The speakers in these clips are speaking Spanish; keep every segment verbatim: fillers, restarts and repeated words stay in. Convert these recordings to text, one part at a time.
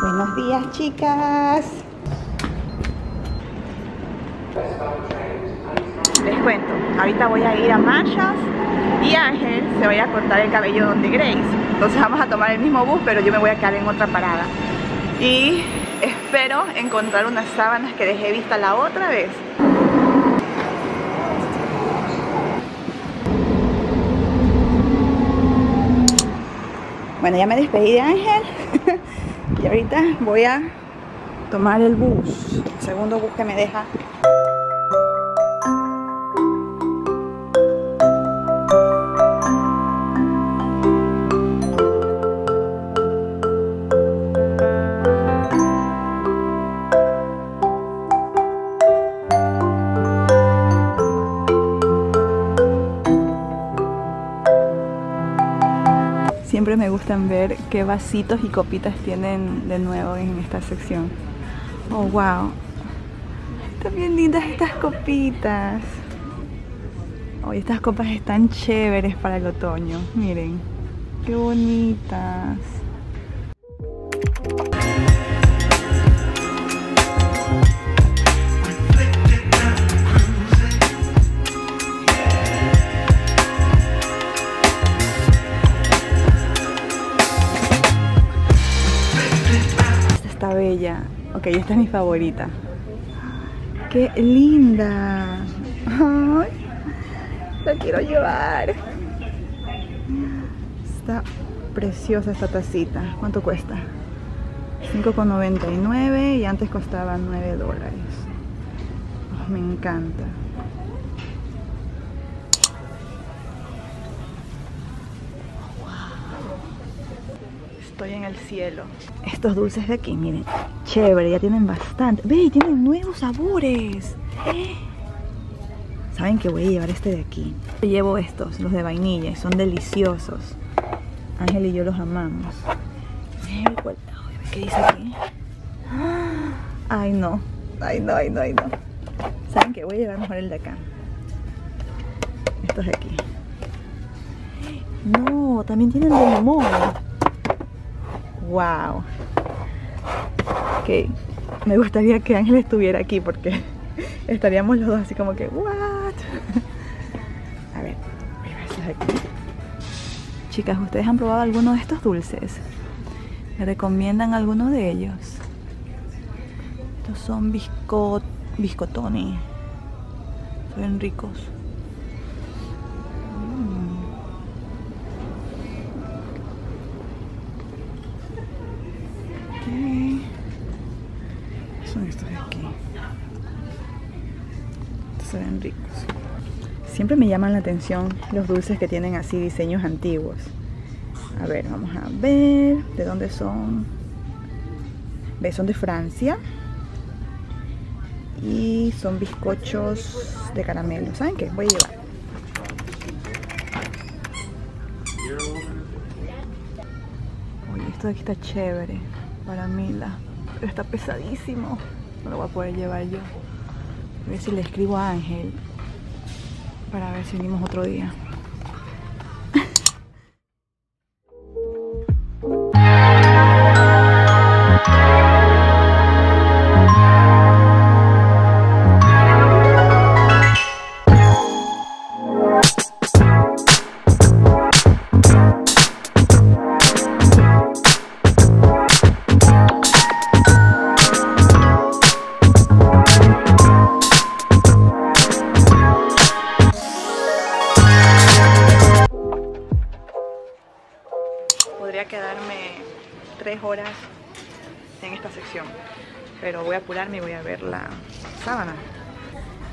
Buenos días, chicas. Les cuento, ahorita voy a ir a Marshalls y Ángel se va a ir a cortar el cabello donde Grace. Entonces vamos a tomar el mismo bus, pero yo me voy a quedar en otra parada. Y espero encontrar unas sábanas que dejé vista la otra vez. Bueno, ya me despedí de Ángel y ahorita voy a tomar el bus, el segundo bus que me deja. Siempre me gustan ver qué vasitos y copitas tienen de nuevo en esta sección. Oh, wow. Están bien lindas estas copitas. Oh, estas copas están chéveres para el otoño. Miren, qué bonitas. Bella. Ok, esta es mi favorita. ¡Qué linda! ¡Ay! La quiero llevar. Está preciosa esta tacita. ¿Cuánto cuesta? cinco con noventa y nueve y antes costaba nueve dólares. Oh, me encanta. Estoy en el cielo. Estos dulces de aquí, miren, chévere, ya tienen bastante. Ve, tienen nuevos sabores. ¿Eh? Saben que voy a llevar este de aquí. Llevo estos, los de vainilla, y son deliciosos. Ángel y yo los amamos. ¿Qué dice aquí? Ay no, ay no, ay no, ay no. Saben que voy a llevar mejor el de acá. Estos de aquí. No, también tienen de limón. Wow, que okay. Me gustaría que Ángel estuviera aquí porque estaríamos los dos así como que what. A ver, voy a verlos aquí. Chicas, ¿ustedes han probado alguno de estos dulces? ¿Me recomiendan alguno de ellos? Estos son biscot biscotoni. Se ven ricos. Son estos de aquí. Estos se ven ricos. Siempre me llaman la atención los dulces que tienen así diseños antiguos. A ver, vamos a ver de dónde son. ¿Ves? Son de Francia y son bizcochos de caramelo. ¿Saben qué? Voy a llevar. Uy, esto de aquí está chévere. Para mí la... Pero está pesadísimo. No lo voy a poder llevar yo. A ver si le escribo a Ángel para ver si venimos otro día. Horas en esta sección, pero voy a apurarme y voy a ver la sábana.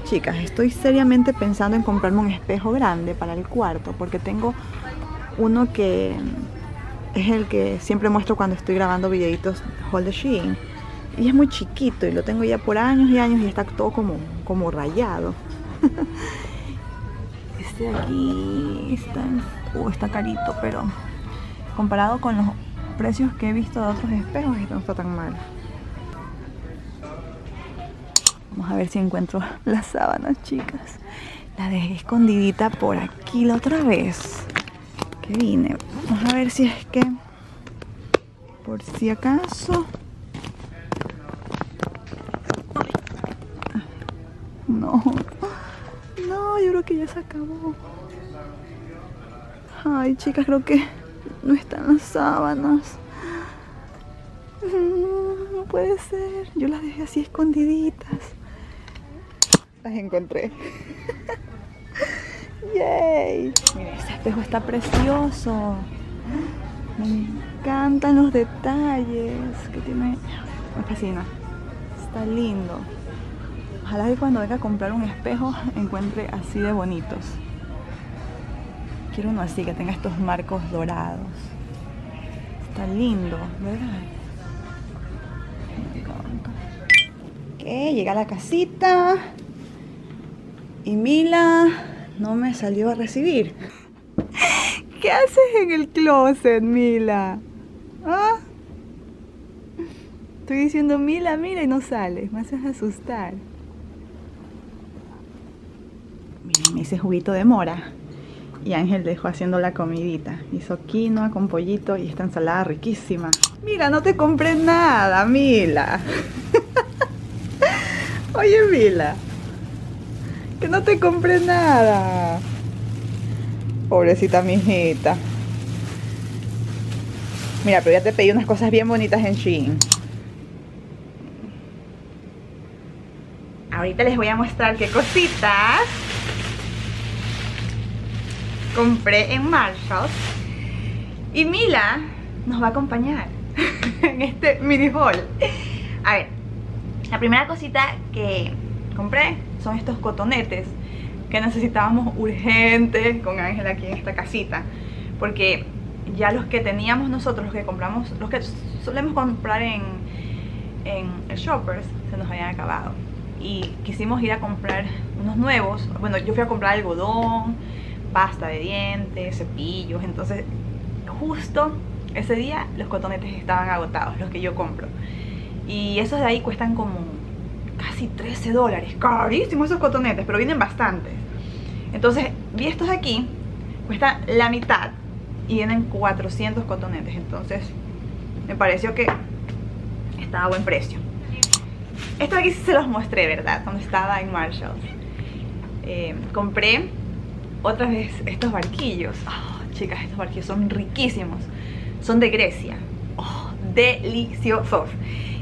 Chicas, estoy seriamente pensando en comprarme un espejo grande para el cuarto, porque tengo uno que es el que siempre muestro cuando estoy grabando videitos haul de Shein, y es muy chiquito y lo tengo ya por años y años y está todo como, como rayado. Este de aquí está, oh, está carito, pero comparado con los precios que he visto de otros espejos, esto no está tan mal. Vamos a ver si encuentro las sábanas, chicas. La dejé escondidita por aquí la otra vez que vine. Vamos a ver si es que por si acaso No. No, yo creo que ya se acabó. Ay, chicas, creo que no están las sábanas. No puede ser. Yo las dejé así escondiditas. Las encontré. ¡Yay! Mira, este espejo está precioso. Me encantan los detalles que tiene. Me fascina. Está lindo. Ojalá que cuando venga a comprar un espejo encuentre así de bonitos. Quiero uno así, que tenga estos marcos dorados. Está lindo, ¿verdad? Me encanta. Ok, llegué a la casita. Y Mila no me salió a recibir. ¿Qué haces en el closet, Mila? ¿Ah? Estoy diciendo Mila, Mila y no sales. Me haces asustar. Me hice juguito de mora y Ángel dejó haciendo la comidita. Hizo quinoa con pollito y esta ensalada riquísima. Mira, no te compré nada, Mila. Oye, Mila, que no te compré nada. Pobrecita mijita. Mira, pero ya te pedí unas cosas bien bonitas en Shein. Ahorita les voy a mostrar qué cositas compré en Marshalls. Y Mila nos va a acompañar en este mini haul. A ver, la primera cosita que compré son estos cotonetes que necesitábamos urgente con Ángela aquí en esta casita, porque ya los que teníamos nosotros, los que compramos, los que solemos comprar en, en Shoppers, se nos habían acabado. Y quisimos ir a comprar unos nuevos. Bueno, yo fui a comprar algodón, pasta de dientes, cepillos. Entonces justo ese día los cotonetes estaban agotados, los que yo compro. Y esos de ahí cuestan como casi trece dólares. Carísimos esos cotonetes, pero vienen bastantes. Entonces vi estos de aquí, cuesta la mitad y vienen cuatrocientos cotonetes. Entonces me pareció que estaba a buen precio. Esto de aquí se los mostré, ¿verdad? Cuando estaba en Marshalls. eh, Compré otra vez estos barquillos. Oh, chicas, estos barquillos son riquísimos. Son de Grecia. Oh, deliciosos.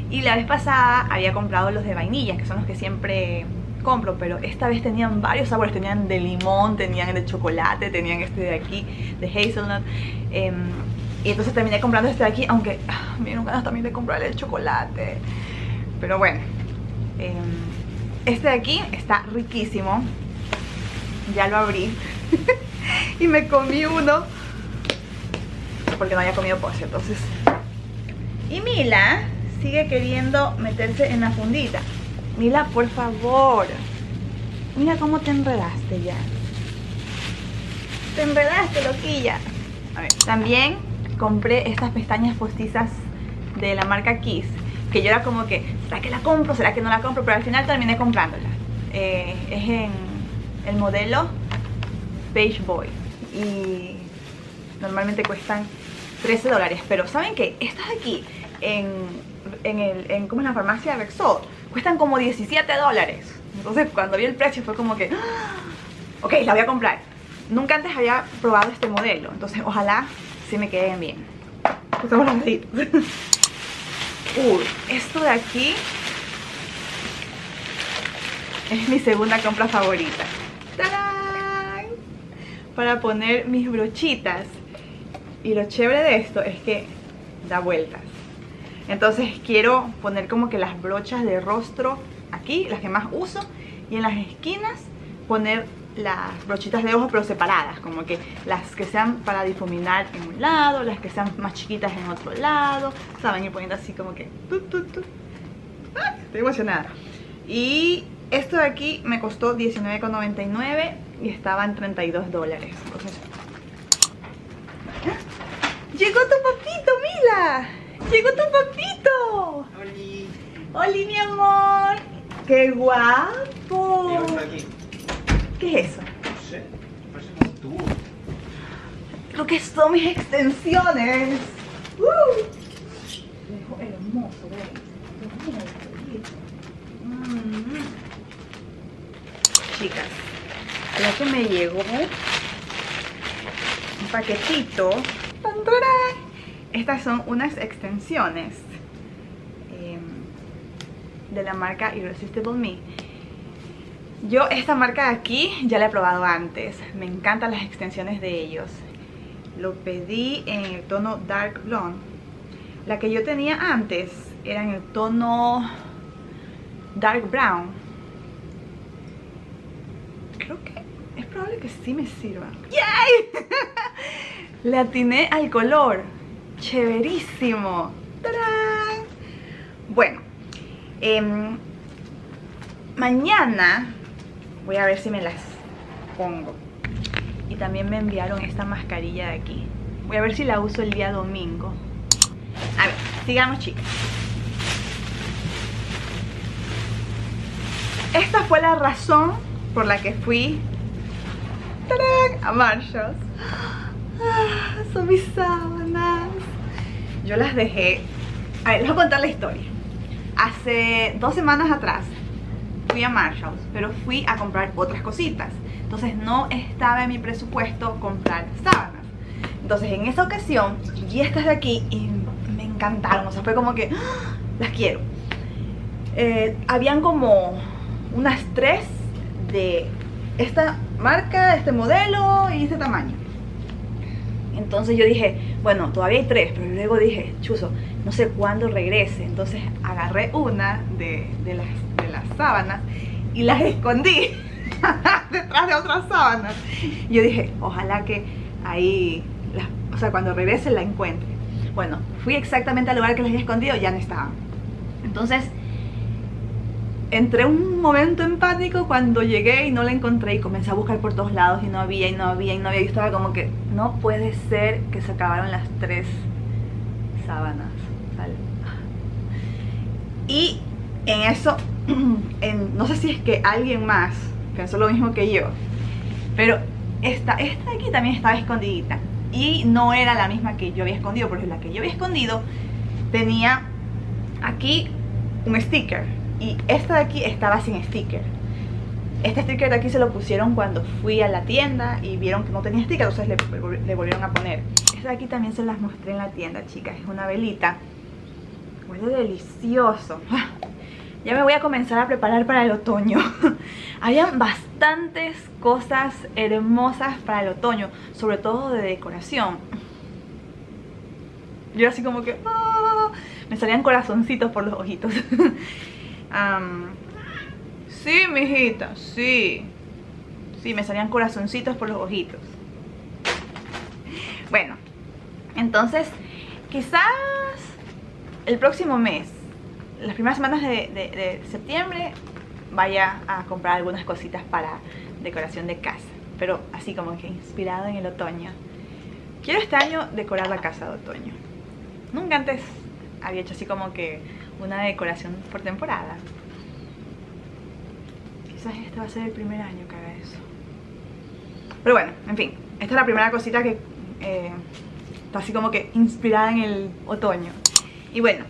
Y la vez pasada había comprado los de vainilla, que son los que siempre compro, pero esta vez tenían varios sabores. Tenían de limón, tenían de chocolate, tenían este de aquí, de hazelnut. eh, Y entonces terminé comprando este de aquí, aunque ah, me dieron ganas también de comprar el chocolate. Pero bueno, eh, este de aquí está riquísimo. Ya lo abrí y me comí uno porque no había comido postre, entonces. Y Mila sigue queriendo meterse en la fundita. Mila, por favor. Mira cómo te enredaste ya. Te enredaste, loquilla. A ver, también compré estas pestañas postizas de la marca Kiss, que yo era como que, ¿será que la compro? ¿Será que no la compro? Pero al final terminé comprándola. eh, Es en el modelo Beige Boy y normalmente cuestan trece dólares. Pero ¿saben qué? Estas de aquí en, en, el, en ¿cómo es la farmacia de Rexall? Cuestan como diecisiete dólares. Entonces cuando vi el precio fue como que ¡ah! Ok, la voy a comprar. Nunca antes había probado este modelo, entonces ojalá sí me queden bien. Usamos los deditos. Uy, esto de aquí es mi segunda compra favorita. ¡Tarán! Para poner mis brochitas. Y lo chévere de esto es que da vueltas. Entonces quiero poner como que las brochas de rostro aquí, las que más uso, y en las esquinas poner las brochitas de ojos, pero separadas, como que las que sean para difuminar en un lado, las que sean más chiquitas en otro lado. Saben, ir poniendo así como que tu, tu, tu. ¡Ah! Estoy emocionada. Y esto de aquí me costó diecinueve con noventa y nueve y estaban treinta y dos dólares. Entonces, ¡llegó tu papito, Mila! ¡Llegó tu papito! ¡Oli! ¡Oli, mi amor! ¡Qué guapo! ¿Qué es eso? No sé, parece un tubo. Lo que son mis extensiones. ¡Uh! Me dejó hermoso, güey. Mmm, chicas, ya que me llegó un paquetito. ¡Tantarán! Estas son unas extensiones eh, de la marca Irresistible Me. Yo esta marca de aquí ya la he probado antes. Me encantan las extensiones de ellos. Lo pedí en el tono Dark Blonde. La que yo tenía antes era en el tono Dark Brown. Creo que es probable que sí me sirva. ¡Yay! Le atiné al color. Chéverísimo. ¡Tarán! Bueno, eh, mañana voy a ver si me las pongo. Y también me enviaron esta mascarilla de aquí. Voy a ver si la uso el día domingo. A ver, sigamos, chicas. Esta fue la razón por la que fui, ¡tarán!, a Marshalls. Ah, son mis sábanas. Yo las dejé. A ver, les voy a contar la historia. Hace dos semanas atrás fui a Marshalls, pero fui a comprar otras cositas. Entonces no estaba en mi presupuesto comprar sábanas. Entonces en esa ocasión vi estas de aquí y me encantaron. O sea, fue como que ¡ah!, las quiero. eh, Habían como unas tres de esta marca, de este modelo y este tamaño. Entonces yo dije, bueno, todavía hay tres, pero luego dije, chuzo, no sé cuándo regrese. Entonces agarré una de, de, las, de las sábanas y las escondí detrás de otras sábanas. Yo dije, ojalá que ahí, la, o sea, cuando regrese la encuentre. Bueno, fui exactamente al lugar que las había escondido, ya no estaban. Entonces, entré un momento en pánico cuando llegué y no la encontré. Y comencé a buscar por todos lados y no había, y no había, y no había. Yo estaba como que, no puede ser que se acabaron las tres sábanas. ¿Sale? Y en eso, en, no sé si es que alguien más pensó lo mismo que yo, pero esta, esta de aquí también estaba escondidita y no era la misma que yo había escondido, porque la que yo había escondido tenía aquí un sticker y esta de aquí estaba sin sticker. Este sticker de aquí se lo pusieron cuando fui a la tienda y vieron que no tenía sticker, entonces le, le volvieron a poner. Esta de aquí también se las mostré en la tienda, chicas. Es una velita, huele delicioso. Ya me voy a comenzar a preparar para el otoño. Habían bastantes cosas hermosas para el otoño, sobre todo de decoración. Yo así como que oh, me salían corazoncitos por los ojitos. um, sí, mijita, sí. Sí, me salían corazoncitos por los ojitos. Bueno, entonces quizás el próximo mes, las primeras semanas de, de, de septiembre, vaya a comprar algunas cositas para decoración de casa, pero así como que inspirado en el otoño. Quiero este año decorar la casa de otoño. Nunca antes había hecho así como que una decoración por temporada. Quizás este va a ser el primer año que haga eso. Pero bueno, en fin, esta es la primera cosita que eh, está así como que inspirada en el otoño. Y bueno,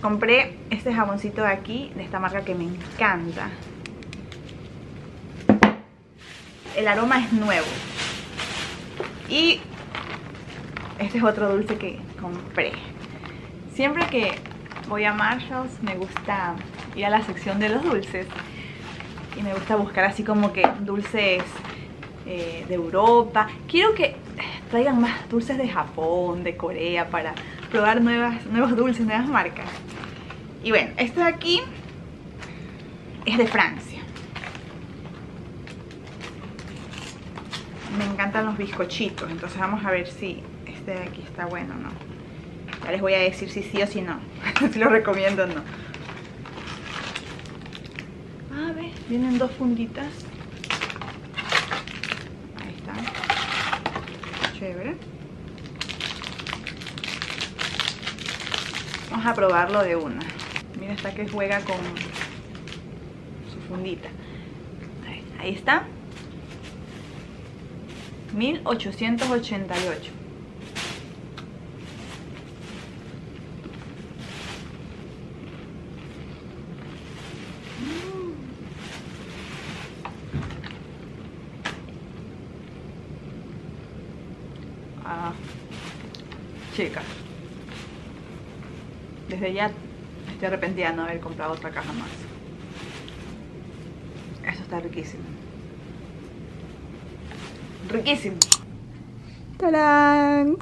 compré este jaboncito de aquí, de esta marca que me encanta. El aroma es nuevo. Y este es otro dulce que compré. Siempre que voy a Marshalls me gusta ir a la sección de los dulces. Y me gusta buscar así como que dulces eh, de Europa. Quiero que traigan más dulces de Japón, de Corea, para probar nuevas, nuevos dulces, nuevas marcas. Y bueno, esto de aquí es de Francia. Me encantan los bizcochitos. Entonces vamos a ver si este de aquí está bueno o no. Ya les voy a decir si sí o si no. Si lo recomiendo o no. A ver, vienen dos funditas. Ahí está. Chévere. Vamos a probarlo de una. Mira esta que juega con su fundita. Ahí está. mil ochocientos ochenta y ocho. a chicas. Desde ya estoy arrepentida de no haber comprado otra caja más. Esto está riquísimo. Riquísimo. ¡Tarán!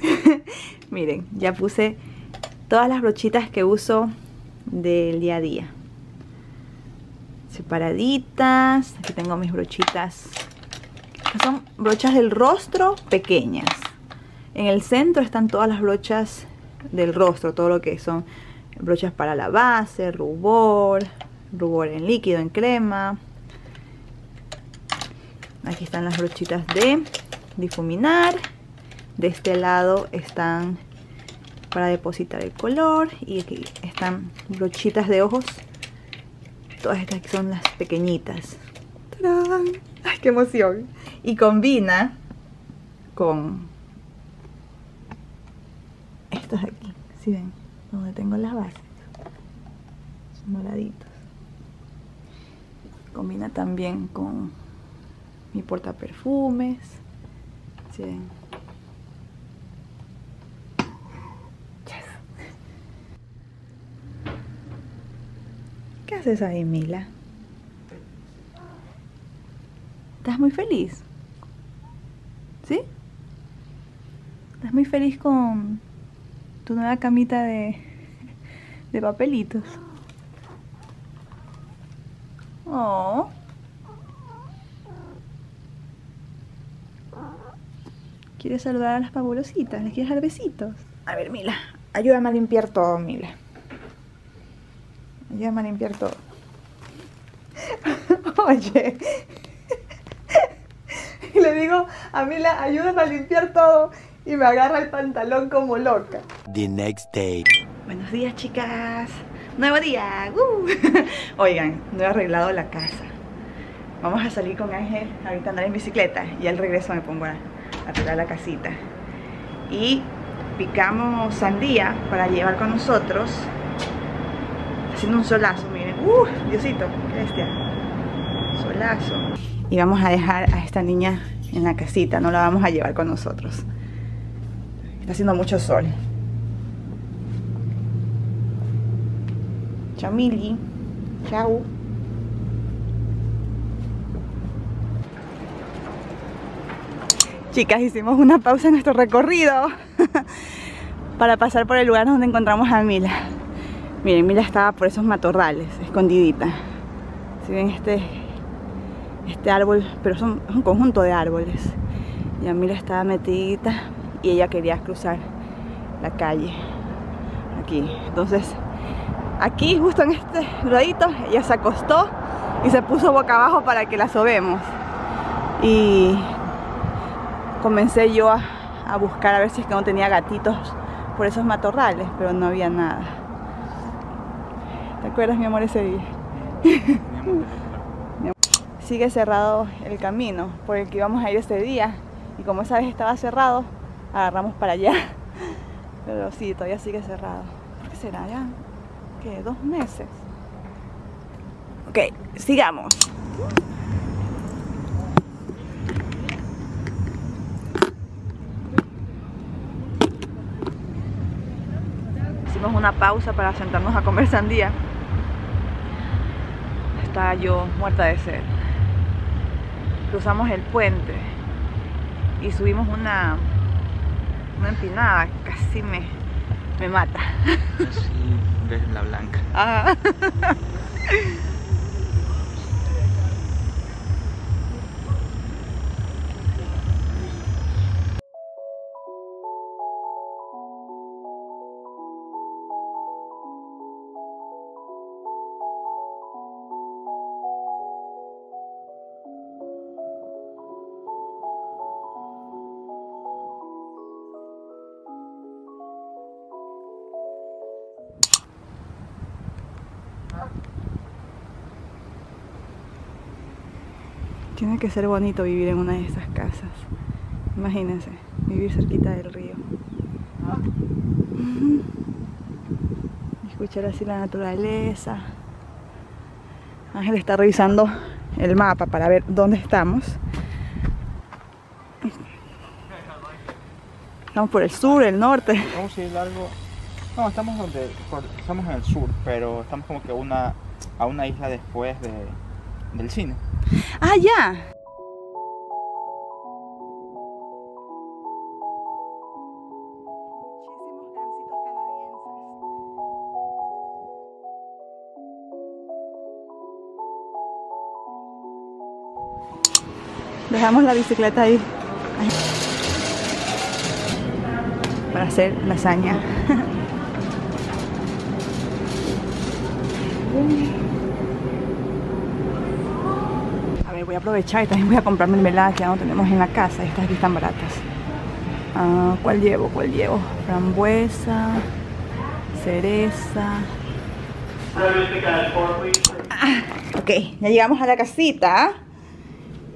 Miren, ya puse todas las brochitas que uso del día a día. Separaditas. Aquí tengo mis brochitas. Estas son brochas del rostro pequeñas. En el centro están todas las brochas del rostro. Todo lo que son brochas para la base, rubor, rubor en líquido, en crema. Aquí están las brochitas de difuminar. De este lado están para depositar el color. Y aquí están brochitas de ojos. Todas estas que son las pequeñitas. ¡Tarán! ¡Ay, qué emoción! Y combina con estas de aquí. ¿Sí ven? Donde tengo las bases. Son moraditos. Combina también con mi portaperfumes. ¿Sí ven? ¿Qué haces ahí, Mila? ¿Estás muy feliz? ¿Sí? ¿Estás muy feliz con tu nueva camita de, de papelitos? Oh. ¿Quieres saludar a las pabulositas? ¿Les quieres dar besitos? A ver, Mila, ayúdame a limpiar todo, Mila. Ya me limpiar todo. Oye. Y le digo a Mila, ayúdame a limpiar todo. Y me agarra el pantalón como loca. The next day. Buenos días, chicas. Nuevo día. ¡Uh! Oigan, no he arreglado la casa. Vamos a salir con Ángel. Ahorita andar en bicicleta. Y al regreso me pongo a arreglar la casita. Y picamos sandía para llevar con nosotros. Haciendo un solazo, miren. ¡Uh! Diosito, qué bestia. Solazo. Y vamos a dejar a esta niña en la casita. No la vamos a llevar con nosotros. Está haciendo mucho sol. Chao, Mili. Chao. Chicas, hicimos una pausa en nuestro recorrido para pasar por el lugar donde encontramos a Mila. Miren, Mila estaba por esos matorrales, escondidita. Si ven este, este árbol, pero son, es un conjunto de árboles. Y Mila estaba metidita y ella quería cruzar la calle. Aquí, entonces, aquí justo en este rodito, ella se acostó y se puso boca abajo para que la sobemos. Y comencé yo a, a buscar a ver si es que no tenía gatitos por esos matorrales, pero no había nada. ¿Te acuerdas, mi amor, ese día? Sigue cerrado el camino por el que íbamos a ir ese día. Y como esa vez estaba cerrado, agarramos para allá. Pero sí, todavía sigue cerrado. ¿Por qué será ya? ¿Qué? ¿Dos meses? Ok, sigamos. Hicimos una pausa para sentarnos a comer sandía. Estaba yo muerta de sed. Cruzamos el puente y subimos una, una empinada, casi me, me mata. Sí, ves la blanca. Ah. Tiene que ser bonito vivir en una de esas casas. Imagínense, vivir cerquita del río. Escuchar así la naturaleza. Ángel está revisando el mapa para ver dónde estamos. Estamos por el sur, el norte. Vamos a ir largo. No, estamos donde, por, estamos en el sur, pero estamos como que una, a una isla después de, del cine. Ah, ya. Dejamos la bicicleta ahí. Ay. Para hacer lasaña. A ver, voy a aprovechar y también voy a comprar mermelada que ya no tenemos en la casa. Estas aquí están baratas. Ah, ¿cuál llevo? ¿Cuál llevo? Frambuesa, cereza. Ah, ok, ya llegamos a la casita.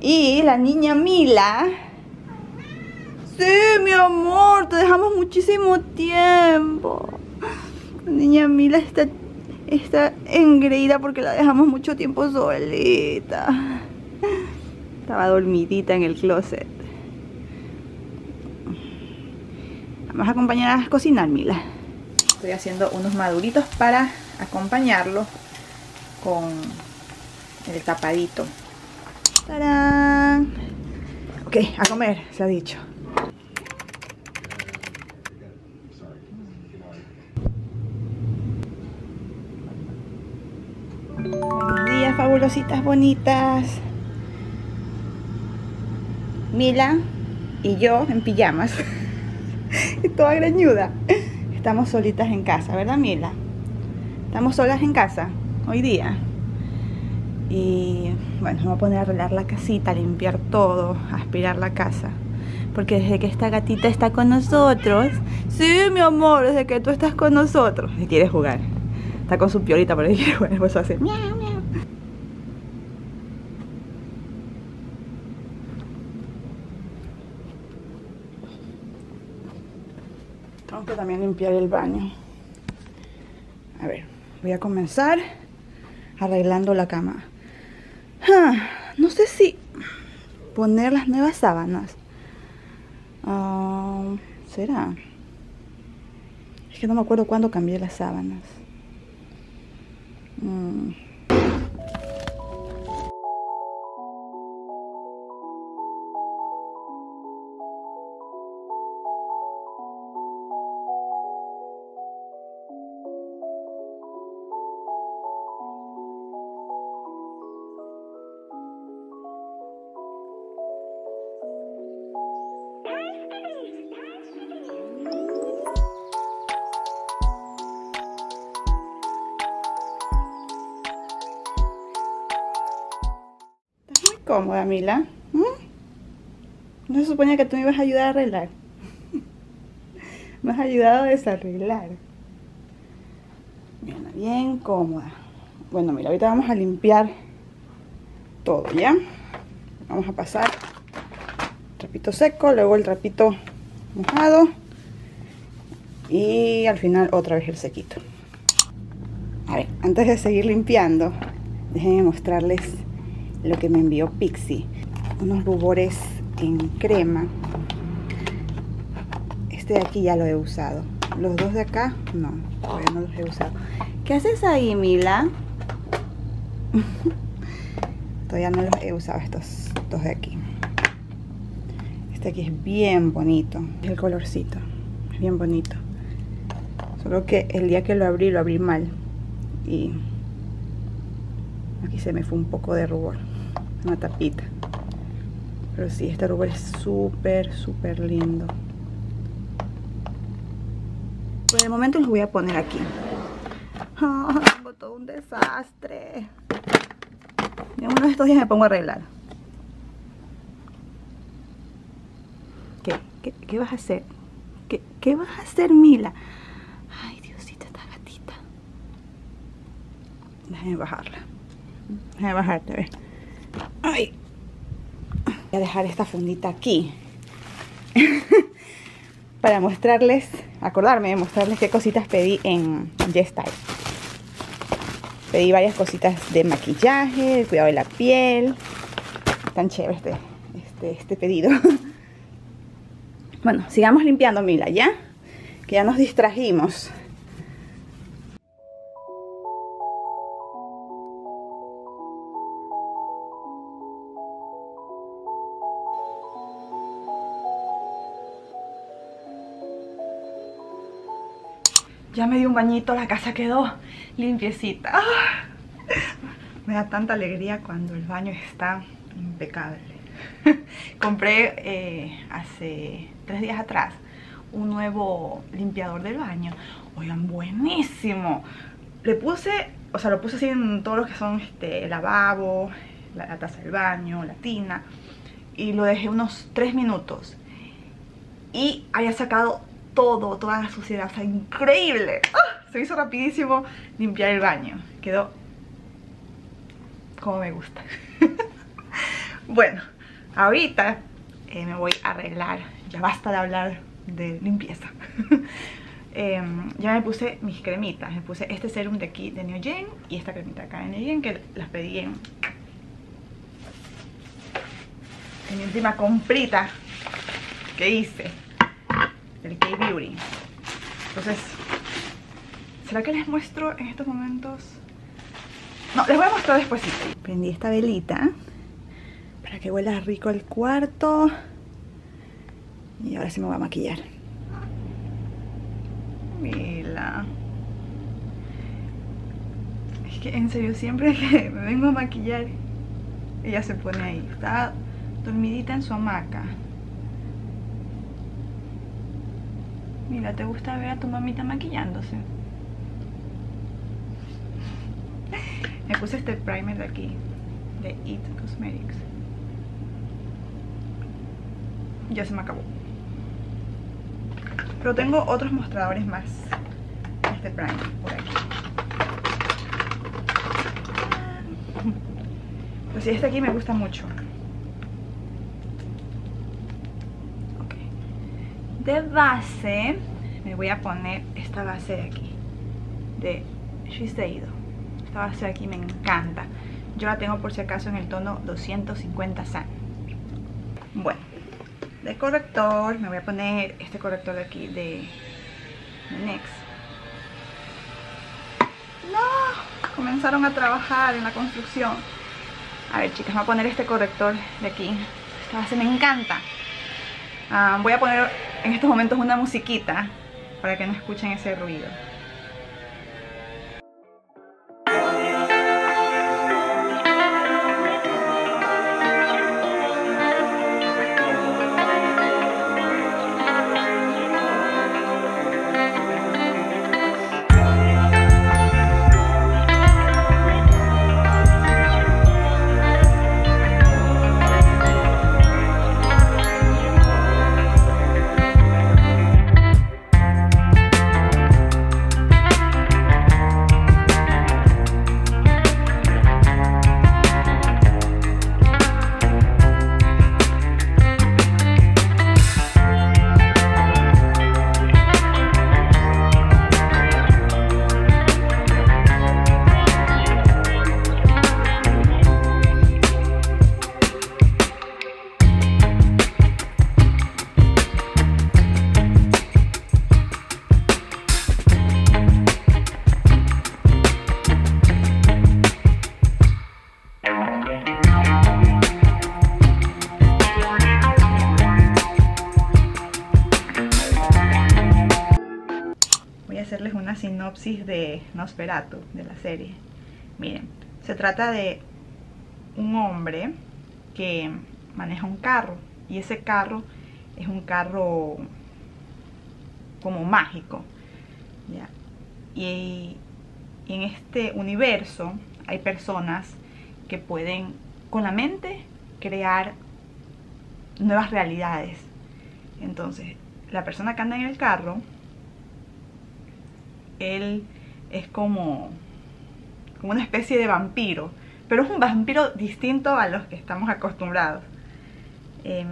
Y la niña Mila. Sí, mi amor, te dejamos muchísimo tiempo. La niña Mila está, está engreída porque la dejamos mucho tiempo solita. Estaba dormidita en el closet. Vamos a acompañar a cocinar, Mila. Estoy haciendo unos maduritos para acompañarlo con el tapadito. ¡Tarán! Ok, a comer, se ha dicho. Buenos días, fabulositas bonitas. Mila y yo en pijamas. Toda greñuda. Estamos solitas en casa, ¿verdad, Mila? Estamos solas en casa, hoy día. Y bueno, me voy a poner a arreglar la casita, a limpiar todo, a aspirar la casa. Porque desde que esta gatita está con nosotros. Sí, mi amor, desde que tú estás con nosotros. Y quiere jugar. Está con su piolita, pero quiere jugar. Por eso hace miau, miau. Tengo que también limpiar el baño. A ver, voy a comenzar arreglando la cama. Ah, no sé si poner las nuevas sábanas. Uh, ¿Será? Es que no me acuerdo cuándo cambié las sábanas. Mm. Cómoda, Mila. ¿Mm? No se suponía que tú me ibas a ayudar a arreglar. Me has ayudado a desarreglar. Bien, bien cómoda. Bueno, mira, ahorita vamos a limpiar todo, ¿ya? Vamos a pasar el trapito seco, luego el trapito mojado y al final otra vez el sequito. A ver, antes de seguir limpiando, déjenme mostrarles lo que me envió Pixie. Unos rubores en crema. Este de aquí ya lo he usado. Los dos de acá, no, todavía no los he usado. ¿Qué haces ahí, Mila? Todavía no los he usado, estos dos de aquí. Este aquí es bien bonito. El colorcito es bien bonito. Solo que el día que lo abrí, lo abrí mal. Y aquí se me fue un poco de rubor, una tapita. Pero sí, este rubor es súper, súper lindo. Por el momento los voy a poner aquí. Oh, tengo todo un desastre. En uno de estos días me pongo a arreglar. ¿Qué, qué, qué vas a hacer? ¿Qué, qué vas a hacer, Mila? Ay, Diosita, esta gatita. Déjame bajarla. Voy a bajarte, a ver. Ay. Voy a dejar esta fundita aquí para mostrarles, acordarme de mostrarles qué cositas pedí en YesStyle. Pedí varias cositas de maquillaje, de cuidado de la piel. Tan chévere este, este, este pedido. Bueno, sigamos limpiando, Mila, ¿ya? Que ya nos distrajimos. Ya me di un bañito, la casa quedó limpiecita. ¡Ah! Me da tanta alegría cuando el baño está impecable. Compré eh, hace tres días atrás un nuevo limpiador del baño. Oigan, buenísimo. Le puse, o sea, lo puse así en todos los que son este, lavabo, la, la taza del baño, la tina. Y lo dejé unos tres minutos. Y había sacado todo, toda la suciedad, está increíble. ¡Ah! Se hizo rapidísimo limpiar el baño, quedó como me gusta. Bueno, ahorita eh, me voy a arreglar, ya basta de hablar de limpieza. eh, ya me puse mis cremitas, me puse este serum de aquí de Neogen y esta cremita acá de Neogen que las pedí en, en mi última comprita que hice. El K-Beauty. Entonces, ¿será que les muestro en estos momentos? No, les voy a mostrar despuesito. Prendí esta velita para que huela rico el cuarto. Y ahora sí me voy a maquillar. Mira, es que en serio, siempre que me vengo a maquillar, ella se pone ahí. Está dormidita en su hamaca. Mira, ¿te gusta ver a tu mamita maquillándose? Me puse este primer de aquí, de It Cosmetics. Ya se me acabó. Pero tengo otros mostradores más. Este primer, por aquí. Pues sí, este aquí me gusta mucho. De base, me voy a poner esta base de aquí, de Shiseido. Esta base de aquí me encanta. Yo la tengo por si acaso en el tono doscientos cincuenta S A E M. Bueno, de corrector, me voy a poner este corrector de aquí de N Y X. ¡No! Comenzaron a trabajar en la construcción. A ver, chicas, me voy a poner este corrector de aquí. Esta base me encanta. Um, voy a poner en estos momentos una musiquita para que no escuchen ese ruido. De Nosferatu, de la serie. Miren, se trata de un hombre que maneja un carro y ese carro es un carro como mágico, ¿ya? Y, y en este universo hay personas que pueden con la mente crear nuevas realidades. Entonces, la persona que anda en el carro, él es como, como una especie de vampiro, pero es un vampiro distinto a los que estamos acostumbrados. Eh,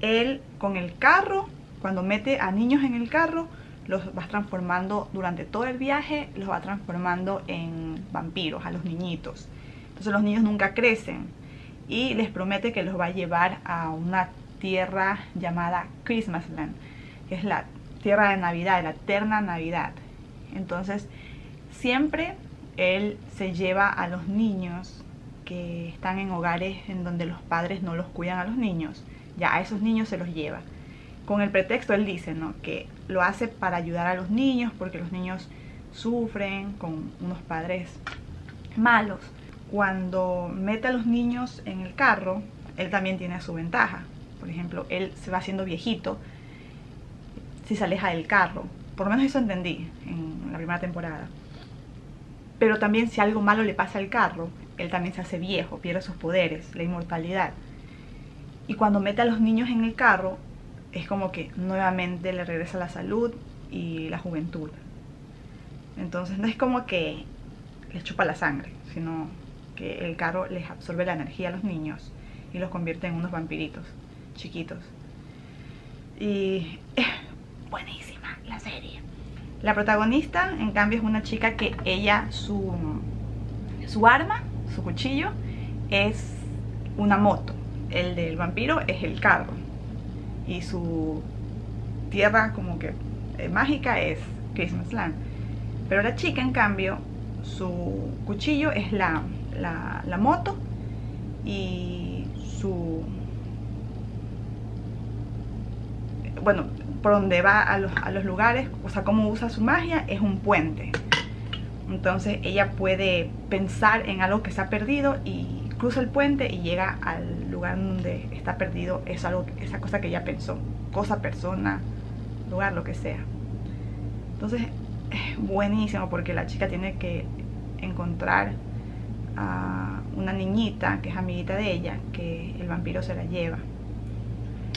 él con el carro, cuando mete a niños en el carro, los va transformando durante todo el viaje, los va transformando en vampiros, a los niñitos. Entonces los niños nunca crecen y les promete que los va a llevar a una tierra llamada Christmasland, que es la tierra de Navidad, la eterna Navidad. Entonces siempre él se lleva a los niños que están en hogares en donde los padres no los cuidan a los niños, ya a esos niños se los lleva. Con el pretexto, él dice, ¿no?, que lo hace para ayudar a los niños porque los niños sufren con unos padres malos. Cuando mete a los niños en el carro, él también tiene su ventaja. Por ejemplo, él se va haciendo viejito si se aleja del carro. Por lo menos eso entendí en la primera temporada. Pero también si algo malo le pasa al carro, él también se hace viejo, pierde sus poderes, la inmortalidad. Y cuando mete a los niños en el carro, es como que nuevamente le regresa la salud y la juventud. Entonces no es como que les chupa la sangre, sino que el carro les absorbe la energía a los niños y los convierte en unos vampiritos chiquitos. Y es buenísima la serie. La protagonista, en cambio, es una chica que ella, su, su arma, su cuchillo, es una moto. El del vampiro es el carro. Y su tierra como que eh, mágica es Christmasland. Pero la chica, en cambio, su cuchillo es la, la, la moto y su... Bueno, por donde va a los, a los lugares, o sea, cómo usa su magia, es un puente. Entonces ella puede pensar en algo que se ha perdido y cruza el puente y llega al lugar donde está perdido es algo, esa cosa que ella pensó. Cosa, persona, lugar, lo que sea. Entonces es buenísimo porque la chica tiene que encontrar a una niñita que es amiguita de ella, que el vampiro se la lleva.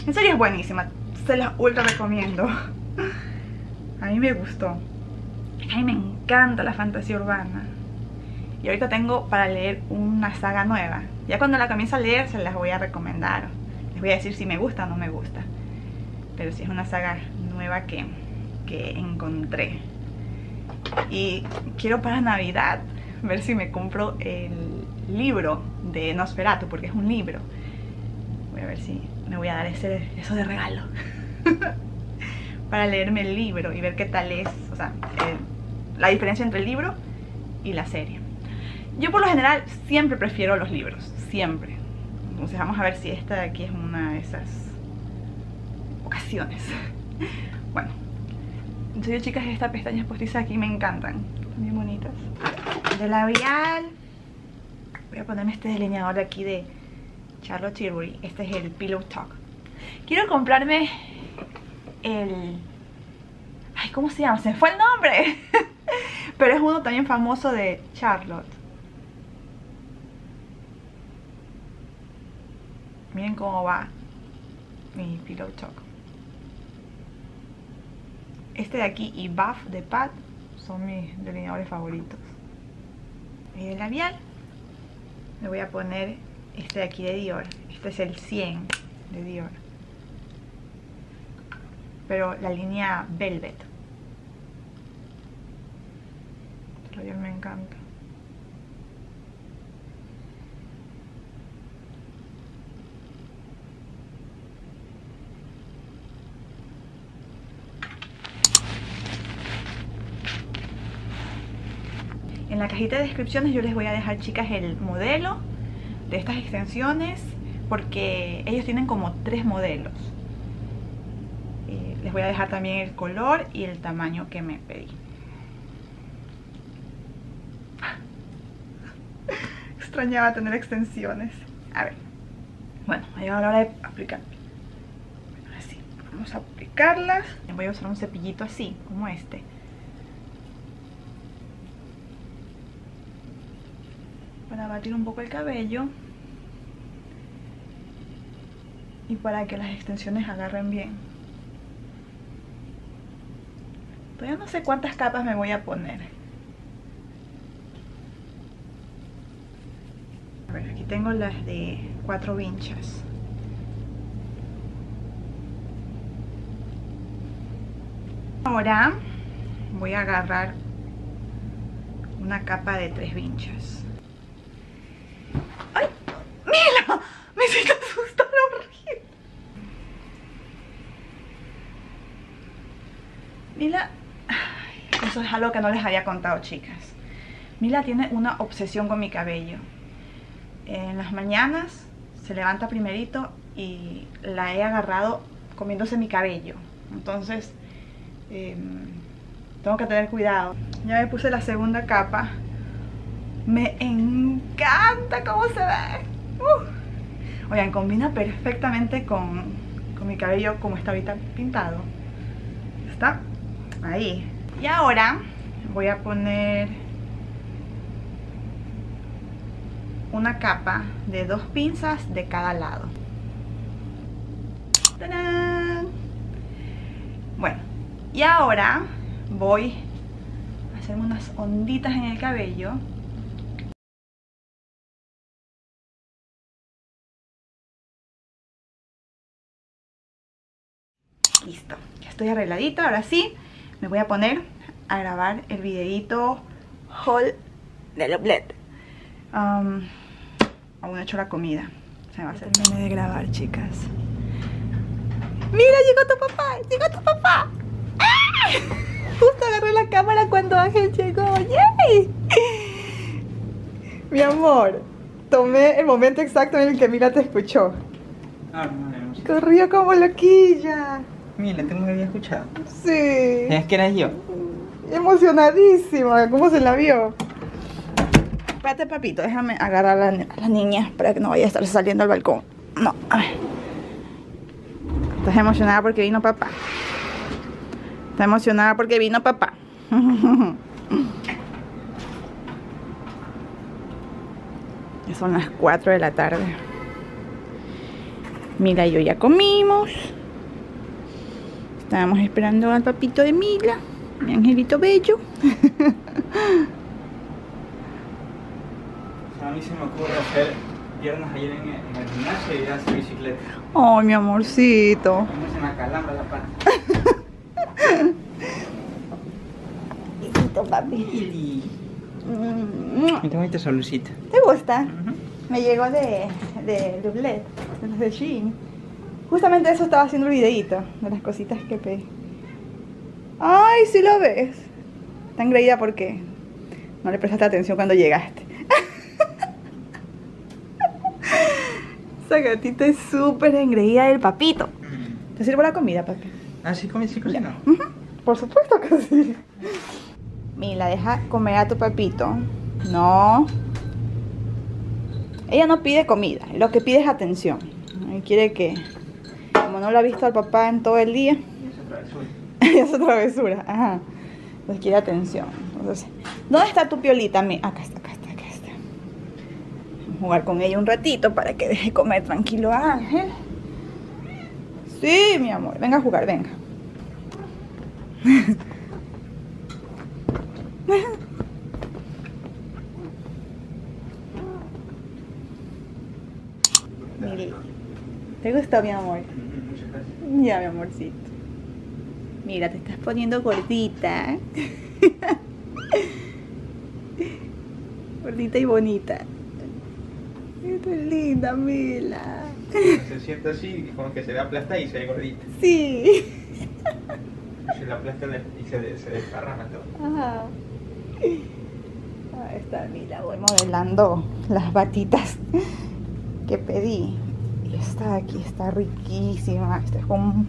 En serio es buenísima, se las ultra recomiendo. A mí me gustó. A mí me encanta la fantasía urbana. Y ahorita tengo para leer una saga nueva. Ya cuando la comience a leer se las voy a recomendar. Les voy a decir si me gusta o no me gusta. Pero sí es una saga nueva que, que encontré. Y quiero para Navidad ver si me compro el libro de Nosferatu, porque es un libro. Voy a ver si me voy a dar ese, eso de regalo para leerme el libro y ver qué tal es, o sea, el, la diferencia entre el libro y la serie. Yo por lo general siempre prefiero los libros, siempre. Entonces vamos a ver si esta de aquí es una de esas ocasiones. Bueno, en serio, chicas, estas pestañas postizas aquí me encantan, son bien bonitas. De labial voy a ponerme este delineador de aquí de Charlotte Tilbury. Este es el Pillow Talk. Quiero comprarme el... Ay, ¿cómo se llama? Se me fue el nombre. Pero es uno también famoso de Charlotte. Miren cómo va mi Pillow Talk. Este de aquí y Buff de Pat son mis delineadores favoritos. Y el labial le voy a poner este de aquí de Dior. Este es el cien de Dior, pero la línea Velvet. Este labial me encanta. En la cajita de descripciones yo les voy a dejar, chicas, el modelo de estas extensiones, porque ellos tienen como tres modelos. Eh, les voy a dejar también el color y el tamaño que me pedí. Extrañaba tener extensiones. A ver, bueno, ha llegado la hora de aplicar. Bueno, así, vamos a aplicarlas. Voy a usar un cepillito así, como este. Para batir un poco el cabello y para que las extensiones agarren bien. Todavía no sé cuántas capas me voy a poner. A ver, aquí tengo las de cuatro vinchas. Ahora voy a agarrar una capa de tres vinchas. ¡Ay! ¡Mira! Me hiciste asustar horrible. es algo que no les había contado, chicas. Mila tiene una obsesión con mi cabello. En las mañanas se levanta primerito y la he agarrado comiéndose mi cabello. Entonces eh, tengo que tener cuidado. Ya me puse la segunda capa. Me encanta cómo se ve. uh. Oigan, combina perfectamente con, con mi cabello como está ahorita pintado. Está ahí. Y ahora voy a poner una capa de dos pinzas de cada lado. ¡Tarán! Bueno, y ahora voy a hacerme unas onditas en el cabello. Listo, ya estoy arregladita. Ahora sí, me voy a poner a grabar el videito haul del outlet. Um, aún he hecho la comida. Se me va a hacer. Terminé de grabar, chicas. ¡Mira, llegó tu papá! ¡Llegó tu papá! ¡Ah! Justo agarré la cámara cuando Ángel llegó. ¡Yay! Mi amor, tomé el momento exacto en el que Mila te escuchó. Ah, no. Corrió como loquilla. Mira, tú me habías escuchado. Sí. ¿Sabes que eras yo? Emocionadísima, ¿cómo se la vio? Espérate, papito, déjame agarrar a, la, a las niñas para que no vaya a estar saliendo al balcón. No, a ver. Estás emocionada porque vino papá. Estás emocionada porque vino papá. Ya son las cuatro de la tarde. Mira, yo ya comimos. Estábamos esperando al papito de Mila, mi angelito bello. A mí se me ocurre hacer piernas ayer en el gimnasio y ir a hacer bicicleta. Oh, mi amorcito. A mí se me acalambra la panza. Hijito, papi. Me tengo esta salucita. ¿Te gusta? Uh-huh. Me llegó de, de Dublet, de los de Shein. Justamente eso estaba haciendo el videíto, de las cositas que pedí. Ay, si ¿sí lo ves? Está engreída porque no le prestaste atención cuando llegaste. Esa gatita es súper engreída del papito. ¿Te sirvo la comida, papi? Ah, sí, comí, sí, cocina. Uh -huh. Por supuesto que sí. Mila, deja comer a tu papito. No. Ella no pide comida, lo que pide es atención. Y quiere que, como no la ha visto al papá en todo el día, ella se travesura. Ajá. Entonces quiere atención. Entonces, ¿dónde está tu piolita? Acá está, acá está, acá está. Vamos a jugar con ella un ratito para que deje comer tranquilo a Ángel. Sí, mi amor, venga a jugar, venga. ¿Te gustó, mi amor? Muchas gracias. Ya, mi amorcito. Mira, te estás poniendo gordita. Gordita y bonita. Qué linda, Mila. Se siente así, como que se le aplasta y se ve gordita. Sí. Se le aplasta y se, se desparrama todo. Ajá. Ahí está, Mila. Voy modelando las batitas que pedí. Esta de aquí está riquísima. Este es como un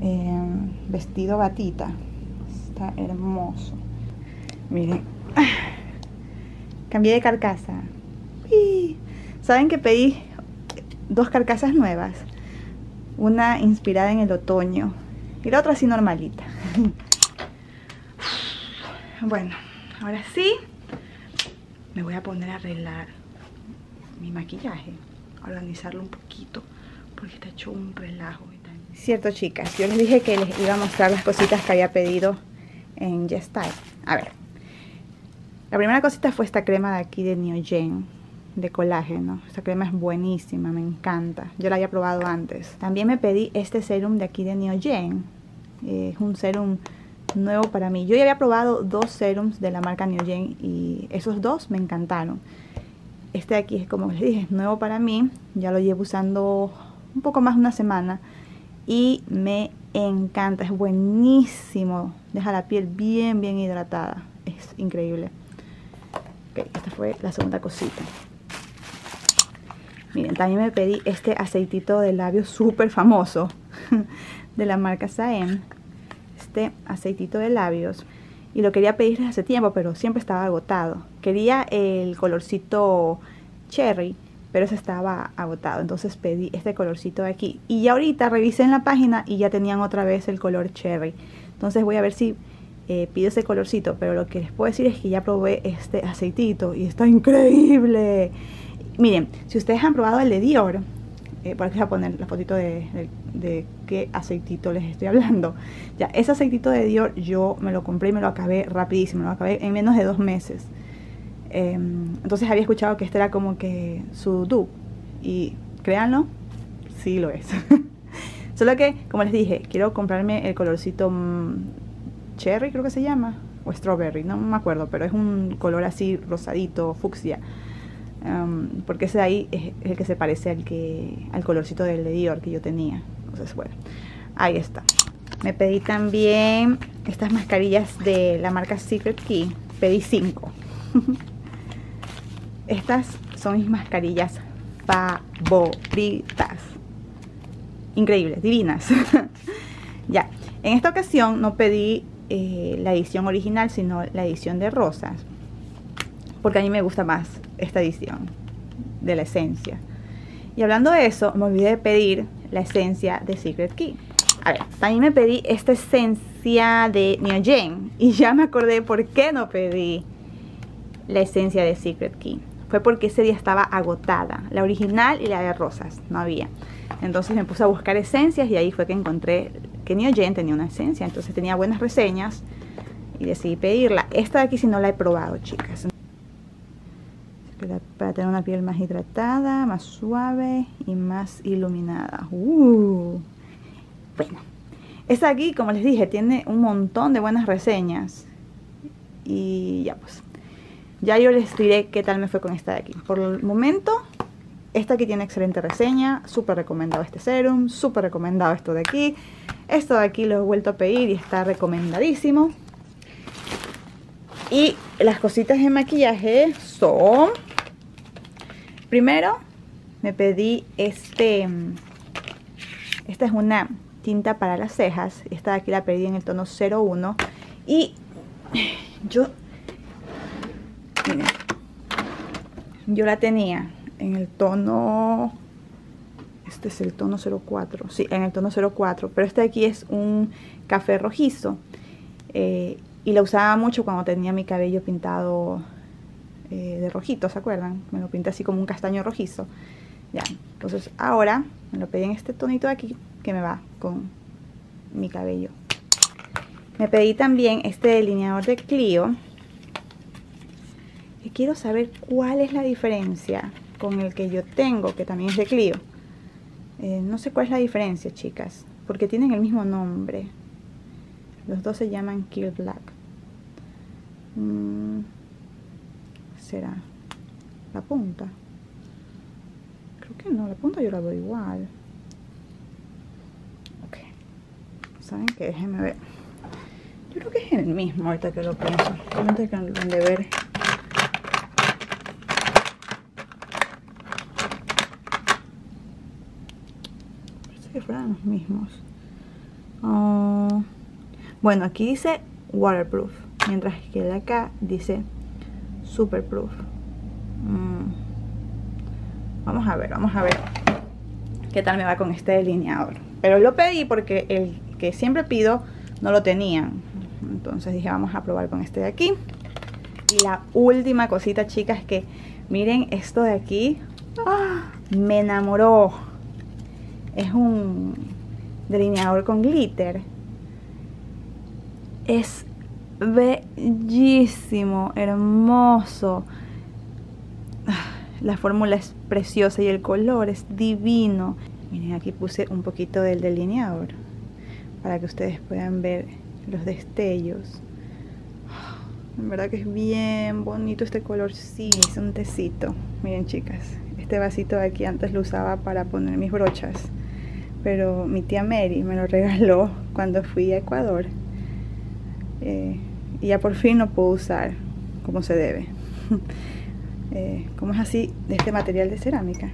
eh, vestido batita. Está hermoso. Miren. Ah, cambié de carcasa. ¡Uy! Saben que pedí dos carcasas nuevas. Una inspirada en el otoño y la otra así normalita. Bueno, ahora sí me voy a poner a arreglar mi maquillaje, organizarlo un poquito porque está hecho un relajo. Cierto, chicas, yo les dije que les iba a mostrar las cositas que había pedido en YesStyle. A ver, la primera cosita fue esta crema de aquí de Neogen, de colágeno. Esta crema es buenísima, me encanta. Yo la había probado antes. También me pedí este serum de aquí de Neogen. Eh, es un serum nuevo para mí. Yo ya había probado dos serums de la marca Neogen y esos dos me encantaron. Este de aquí es, como les dije, es nuevo para mí. Ya lo llevo usando un poco más de una semana y me encanta, es buenísimo. Deja la piel bien, bien hidratada. Es increíble. Ok, esta fue la segunda cosita. Miren, también me pedí este aceitito de labios súper famoso de la marca SAEM. Este aceitito de labios. Y lo quería pedir desde hace tiempo, pero siempre estaba agotado. Quería el colorcito cherry, pero ese estaba agotado. Entonces pedí este colorcito de aquí. Y ya ahorita revisé en la página y ya tenían otra vez el color cherry. Entonces voy a ver si eh, pido ese colorcito. Pero lo que les puedo decir es que ya probé este aceitito y está increíble. Miren, si ustedes han probado el de Dior, eh, por aquí voy a poner la fotito de, de, de qué aceitito les estoy hablando. Ya, ese aceitito de Dior yo me lo compré y me lo acabé rapidísimo, lo acabé en menos de dos meses. Eh, entonces había escuchado que este era como que su dupe. Y créanlo, sí lo es. Solo que, como les dije, quiero comprarme el colorcito mmm, cherry, creo que se llama, o strawberry, no me acuerdo, pero es un color así rosadito, fucsia. Um, porque ese de ahí es el que se parece al que al colorcito del de Dior que yo tenía. Entonces, bueno, ahí está. Me pedí también estas mascarillas de la marca Secret Key. Pedí cinco. Estas son mis mascarillas favoritas. Increíbles, divinas. Ya, en esta ocasión no pedí eh, la edición original, sino la edición de rosas, porque a mí me gusta más esta edición de la esencia. Y hablando de eso, me olvidé de pedir la esencia de Secret Key. A ver, también me pedí esta esencia de Neogen. Y ya me acordé por qué no pedí la esencia de Secret Key. Fue porque ese día estaba agotada. La original y la de rosas, no había. Entonces me puse a buscar esencias y ahí fue que encontré que Neogen tenía una esencia. Entonces tenía buenas reseñas y decidí pedirla. Esta de aquí si no la he probado, chicas. Para tener una piel más hidratada, más suave y más iluminada. Uh. Bueno, esta de aquí, como les dije, tiene un montón de buenas reseñas. Y ya pues, ya yo les diré qué tal me fue con esta de aquí. Por el momento, esta aquí tiene excelente reseña. Súper recomendado este serum, súper recomendado esto de aquí. Esto de aquí lo he vuelto a pedir y está recomendadísimo. Y las cositas de maquillaje son... Primero, me pedí este, esta es una tinta para las cejas, esta de aquí la pedí en el tono cero uno, y yo, miren, yo la tenía en el tono, este es el tono cero cuatro, sí, en el tono cero cuatro, pero este de aquí es un café rojizo, eh, y la usaba mucho cuando tenía mi cabello pintado de rojito, ¿se acuerdan? Me lo pinté así como un castaño rojizo. Ya, entonces ahora me lo pedí en este tonito de aquí que me va con mi cabello. Me pedí también este delineador de Clio. Y quiero saber cuál es la diferencia con el que yo tengo, que también es de Clio. Eh, no sé cuál es la diferencia, chicas, porque tienen el mismo nombre. Los dos se llaman Kill Black. Mm. ¿Será la punta? Creo que no, la punta yo la veo igual. Ok, ¿saben qué? Déjenme ver. Yo creo que es el mismo ahorita que lo pienso. Solamente que lo han de ver. Parece que fueran los mismos. Uh, bueno, aquí dice waterproof, mientras que de acá dice Superproof. Mm. Vamos a ver, vamos a ver qué tal me va con este delineador. Pero lo pedí porque el que siempre pido no lo tenían. Entonces dije, vamos a probar con este de aquí. Y la última cosita, chicas, que miren esto de aquí. ¡Ah! Me enamoró. Es un delineador con glitter. Es bellísimo, hermoso. La fórmula es preciosa y el color es divino. Miren, aquí puse un poquito del delineador para que ustedes puedan ver los destellos. En verdad que es bien bonito este color. Sí, es un tecito. Miren, chicas, este vasito de aquí antes lo usaba para poner mis brochas, pero mi tía Mary me lo regaló cuando fui a Ecuador, eh, y ya por fin lo puedo usar como se debe. eh, como es así de este material de cerámica,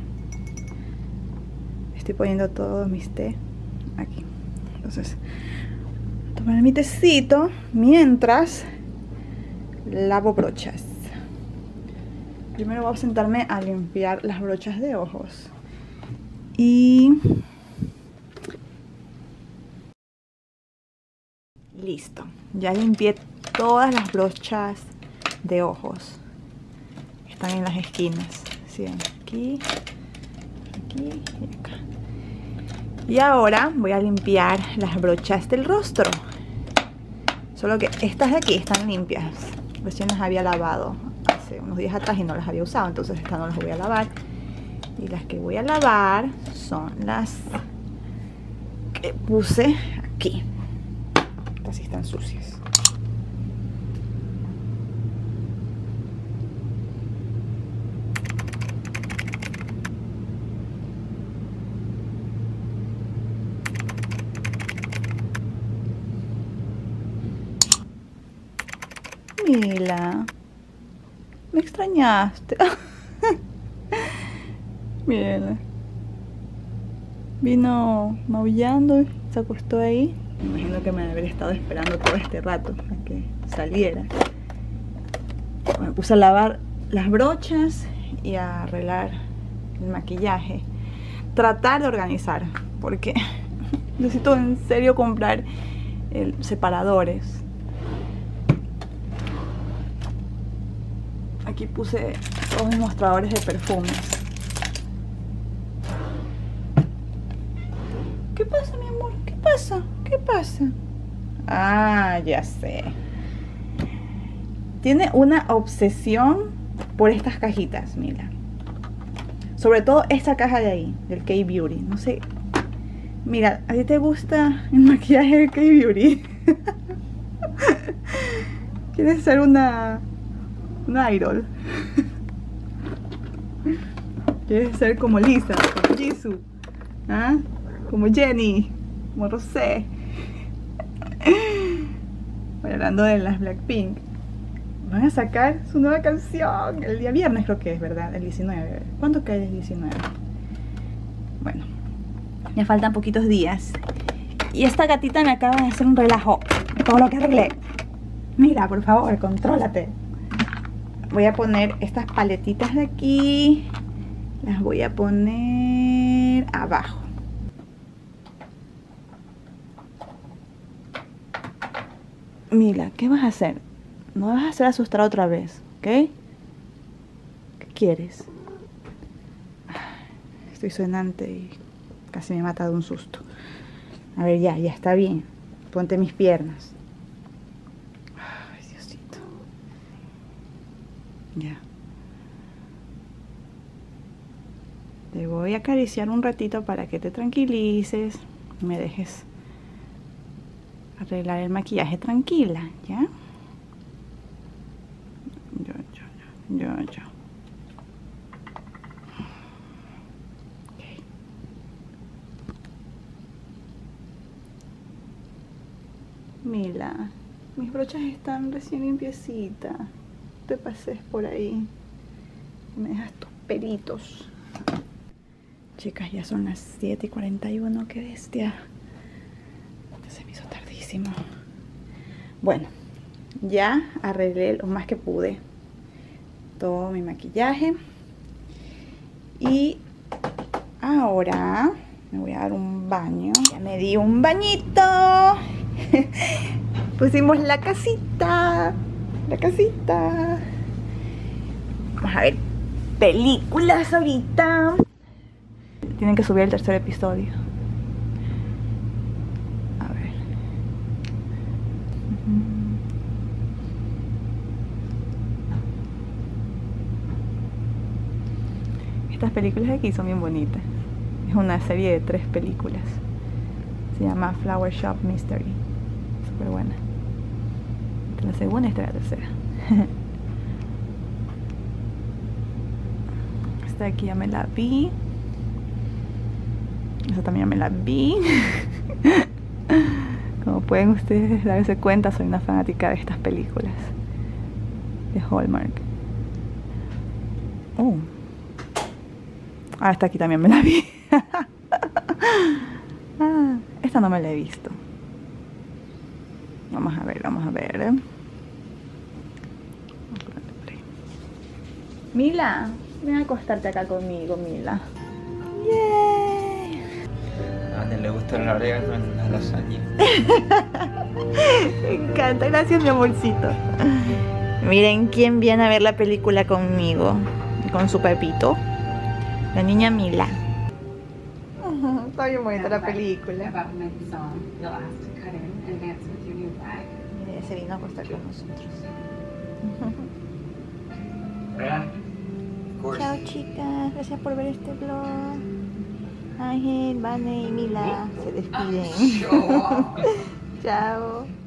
estoy poniendo todos mis té aquí. Entonces voy a tomar mi tecito mientras lavo brochas. Primero voy a sentarme a limpiar las brochas de ojos. Y listo, ya limpié todas las brochas de ojos. Están en las esquinas, ¿sí? Aquí, aquí y acá. Y ahora voy a limpiar las brochas del rostro. Solo que estas de aquí están limpias. Recién las había lavado hace unos días atrás y no las había usado, entonces estas no las voy a lavar. Y las que voy a lavar son las que puse aquí. Estas sí están sucias. Mila, me extrañaste. Mírenla. Vino maullando, se acostó ahí. Me imagino que me habría estado esperando todo este rato a que saliera. Me puse a lavar las brochas y a arreglar el maquillaje. Tratar de organizar, porque necesito en serio comprar el separadores. Aquí puse todos mis mostradores de perfumes. ¿Qué pasa, mi amor? ¿Qué pasa? ¿Qué pasa? Ah, ya sé. Tiene una obsesión por estas cajitas, Mila. Sobre todo esta caja de ahí, del K-Beauty. No sé. Mira, ¿a ti te gusta el maquillaje del K-Beauty? ¿Quieres ser una, una idol? ¿Quieres ser como Lisa, como Jisoo? ¿Ah? Como Jennie, como Rosé. Bueno, hablando de las Blackpink, van a sacar su nueva canción el día viernes, creo que es, ¿verdad? El diecinueve. ¿Cuánto cae el diecinueve? Bueno, ya faltan poquitos días. Y esta gatita me acaba de hacer un relajo. Todo lo que arreglé. Mira, por favor, contrólate. Voy a poner estas paletitas de aquí. Las voy a poner abajo. Mila, ¿qué vas a hacer? No vas a hacer asustar otra vez, ¿ok? ¿Qué quieres? Estoy sonante y casi me mata de un susto. A ver, ya, ya está bien. Ponte mis piernas. Ay, Diosito. Ya. Te voy a acariciar un ratito para que te tranquilices. Me dejes arreglar el maquillaje tranquila, ¿ya? Yo, yo, yo, yo, yo. Okay. Mila, mis brochas están recién limpiecitas. No te pases por ahí. Me dejas tus pelitos. Chicas, ya son las siete y cuarenta y uno. ¡Qué bestia! Se me hizo tarde. Bueno, ya arreglé lo más que pude todo mi maquillaje y ahora me voy a dar un baño. Ya me di un bañito. Pusimos la casita, la casita. Vamos a ver películas ahorita. Tienen que subir el tercer episodio. Estas películas de aquí son bien bonitas. Es una serie de tres películas. Se llama Flower Shop Mystery. Súper buena. Esta es la segunda y esta es la tercera. Esta de aquí ya me la vi. Esta también ya me la vi. pueden ustedes darse cuenta, soy una fanática de estas películas de Hallmark. Oh, ah, esta aquí también me la vi. Ah, esta no me la he visto. Vamos a ver, vamos a ver. Mila, ven a acostarte acá conmigo, Mila. Yay. A Anel le gusta la orégano con la lasaña. Me encanta, gracias mi amorcito. Miren quién viene a ver la película conmigo, con su Pepito, la niña Mila. Está bien bonita la película. Miren, se vino a acostar con nosotros. Chao chicas, gracias por ver este vlog. Ángel, Vane y Mila se despiden. Chao.